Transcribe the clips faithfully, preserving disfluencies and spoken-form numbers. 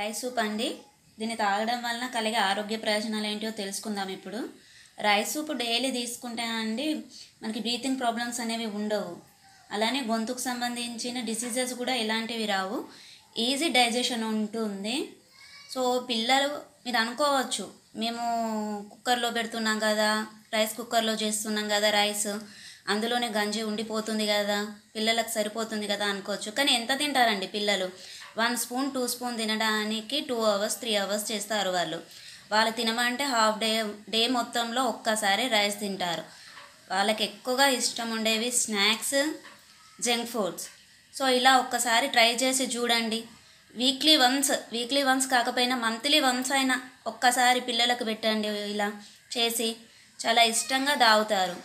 రాయి సూప్ అండి. దీన్ని తాగడం వలన కలిగే ఆరోగ్య ప్రయోజనాలు ఏంటో తెలుసుకుందాం. ఇప్పుడు రాయి సూప్ డైలీ తీసుకుంటే అండి మనకి బ్రీతింగ్ ప్రాబ్లమ్స్ అనేవి ఉండవు, అలానే గొంతుకు సంబంధించిన డిసీజెస్ కూడా ఎలాంటివి రావు, ఈజీ డైజెషన్ ఉంటుంది. సో పిల్లలు, మీరు అనుకోవచ్చు మేము కుక్కర్లో పెడుతున్నాం కదా, రైస్ కుక్కర్లో చేస్తున్నాం కదా, రైస్ అందులోనే గంజి ఉండిపోతుంది కదా, పిల్లలకు సరిపోతుంది కదా అనుకోవచ్చు. కానీ ఎంత తింటారండి పిల్లలు? వన్ స్పూన్ టూ స్పూన్ తినడానికి టూ అవర్స్ త్రీ అవర్స్ చేస్తారు వాళ్ళు. వాళ్ళు తినమంటే హాఫ్ డే డే మొత్తంలో ఒక్కసారి రైస్ తింటారు. వాళ్ళకి ఎక్కువగా ఇష్టం ఉండేవి స్నాక్స్, జంక్ ఫుడ్స్. సో ఇలా ఒక్కసారి ట్రై చేసి చూడండి. వీక్లీ వన్స్ వీక్లీ వన్స్ కాకపోయినా మంత్లీ వన్స్ అయినా ఒక్కసారి పిల్లలకు పెట్టండి. ఇలా చేసి చాలా ఇష్టంగా తాగుతారు.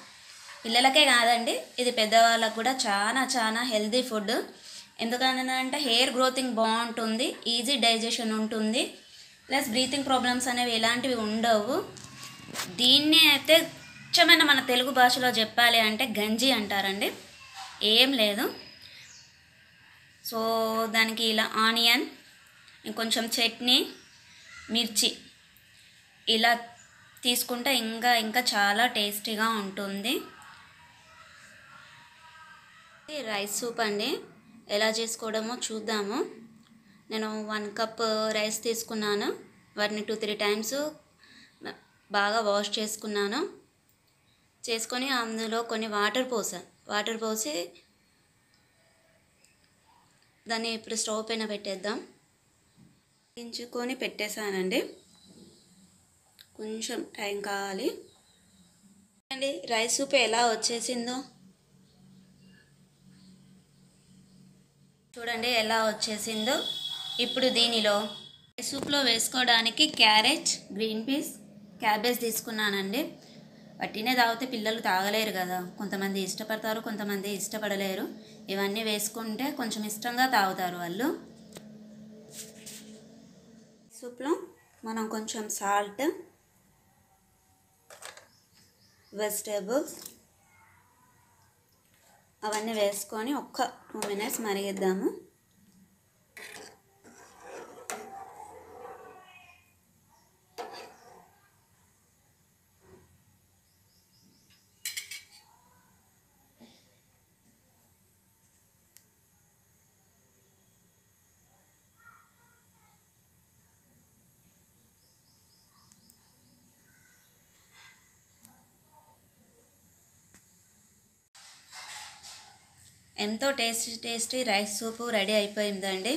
పిల్లలకే కాదండి, ఇది పెద్దవాళ్ళకు కూడా చాలా చాలా హెల్దీ ఫుడ్. ఎందుకంటే హెయిర్ గ్రోతింగ్ బాగుంటుంది, ఈజీ డైజెషన్ ఉంటుంది, ప్లస్ బ్రీతింగ్ ప్రాబ్లమ్స్ అనేవి ఎలాంటివి ఉండవు. దీన్ని అయితే ముఖ్యమైన మన తెలుగు భాషలో చెప్పాలి అంటే గంజి అంటారండి, ఏం లేదు. సో దానికి ఇలా ఆనియన్, ఇంకొంచెం చట్నీ, మిర్చి ఇలా తీసుకుంటే ఇంకా ఇంకా చాలా టేస్టీగా ఉంటుంది. రైస్ సూప్ అండి, ఎలా చేసుకోవడమో చూద్దాము. నేను వన్ కప్ రైస్ తీసుకున్నాను, వాటిని టూ త్రీ టైమ్స్ బాగా వాష్ చేసుకున్నాను. చేసుకొని అందులో కొన్ని వాటర్ పోసాను. వాటర్ పోసి దాన్ని ఇప్పుడు స్టవ్ పైన పెట్టేద్దాం. దించుకొని పెట్టేశానండి, కొంచెం టైం కావాలి అండి. రైస్ సూప్ ఎలా వచ్చేసిందో చూడండి, ఎలా వచ్చేసిందో. ఇప్పుడు దీనిలో రైస్ సూప్లో వేసుకోవడానికి క్యారెట్, గ్రీన్ పీస్, క్యాబేజ్ తీసుకున్నానండి. వట్టినే తాగితే పిల్లలు తాగలేరు కదా, కొంతమంది ఇష్టపడతారు, కొంతమంది ఇష్టపడలేరు. ఇవన్నీ వేసుకుంటే కొంచెం ఇష్టంగా తాగుతారు వాళ్ళు. సూప్లో మనం కొంచెం సాల్ట్, వెజిటేబుల్స్ అవన్నీ వేసుకొని ఒక్క టూ మినిట్స్ మరిగిద్దాము. ఎంతో tasty tasty rice soup ready అయిపోయిందండి.